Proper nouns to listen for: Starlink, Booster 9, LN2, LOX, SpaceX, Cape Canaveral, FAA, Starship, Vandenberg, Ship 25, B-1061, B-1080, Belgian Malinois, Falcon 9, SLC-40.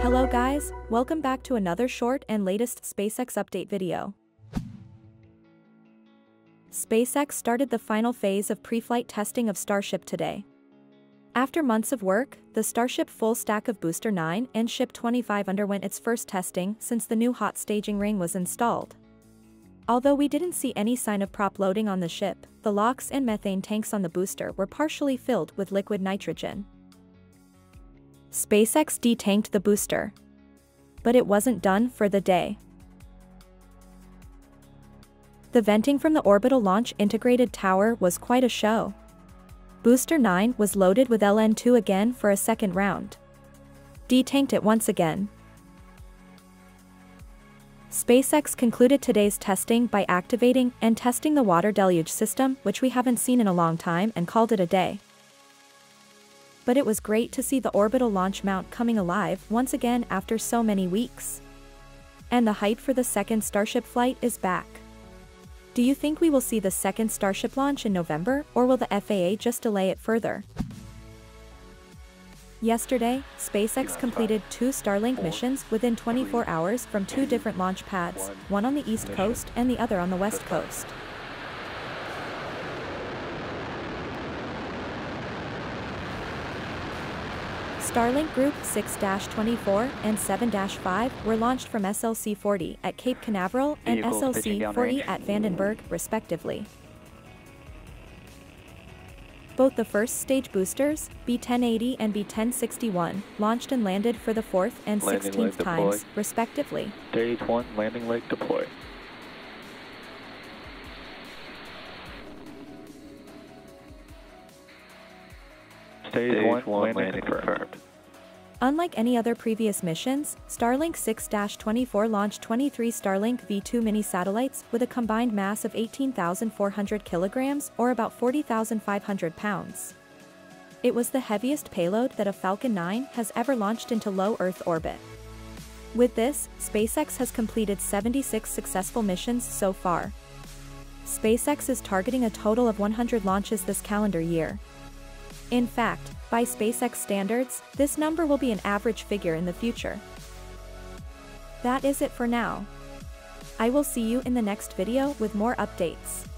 Hello guys, welcome back to another short and latest SpaceX update video. SpaceX started the final phase of pre-flight testing of Starship today. After months of work, the Starship full stack of Booster 9 and Ship 25 underwent its first testing since the new hot staging ring was installed. Although we didn't see any sign of prop loading on the ship, the LOX and methane tanks on the booster were partially filled with liquid nitrogen. SpaceX detanked the booster. But it wasn't done for the day. The venting from the orbital launch integrated tower was quite a show. Booster 9 was loaded with LN2 again for a second round. Detanked it once again. SpaceX concluded today's testing by activating and testing the water deluge system, which we haven't seen in a long time, and called it a day. But it was great to see the orbital launch mount coming alive once again after so many weeks. And the hype for the second Starship flight is back. Do you think we will see the second Starship launch in November, or will the FAA just delay it further? Yesterday, SpaceX completed two Starlink missions within 24 hours from two different launch pads, one on the East Coast and the other on the West Coast. Starlink Group 6-24 and 7-5 were launched from SLC-40 at Cape Canaveral and SLC-40 at Vandenberg, respectively. Both the first stage boosters, B-1080 and B-1061, launched and landed for the 4th and 16th times, respectively. Stage 1, landing leg deploy. Stage 1, landing confirmed. Unlike any other previous missions, Starlink 6-24 launched 23 Starlink V2 mini-satellites with a combined mass of 18,400 kilograms or about 40,500 pounds. It was the heaviest payload that a Falcon 9 has ever launched into low Earth orbit. With this, SpaceX has completed 76 successful missions so far. SpaceX is targeting a total of 100 launches this calendar year. In fact, by SpaceX standards, this number will be an average figure in the future. That is it for now. I will see you in the next video with more updates.